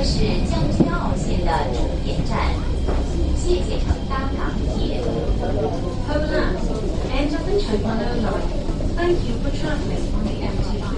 这是将军澳线的终点站，谢谢乘搭港铁。Hola, end of the train 109. Thank you for traveling on the MTR.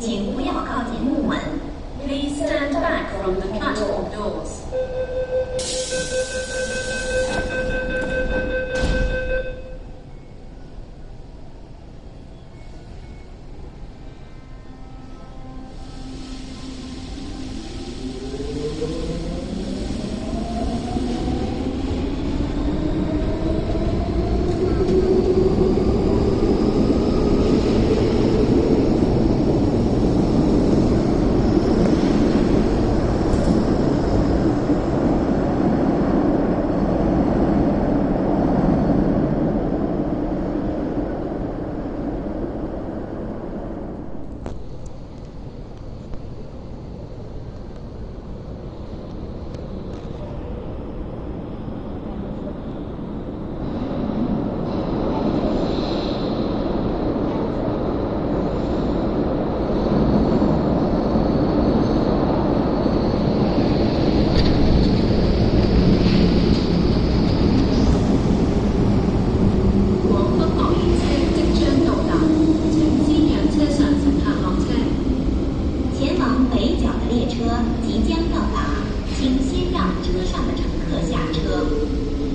请勿靠近木門，请不要靠近木門。Please stand back from the platform doors.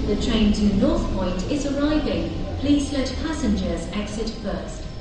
The train to North Point is arriving. Please let passengers exit first.